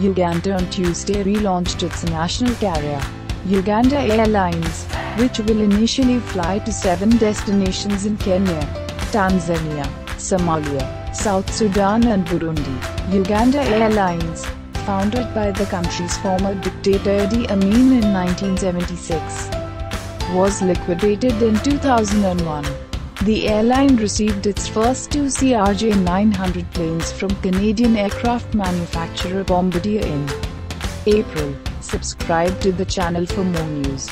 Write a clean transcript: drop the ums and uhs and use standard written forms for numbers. Uganda on Tuesday relaunched its national carrier, Uganda Airlines, which will initially fly to 7 destinations in Kenya, Tanzania, Somalia, South Sudan and Burundi. Uganda Airlines, founded by the country's former dictator Idi Amin in 1976, was liquidated in 2001. The airline received its first 2 CRJ-900 planes from Canadian aircraft manufacturer Bombardier in April. Subscribe to the channel for more news.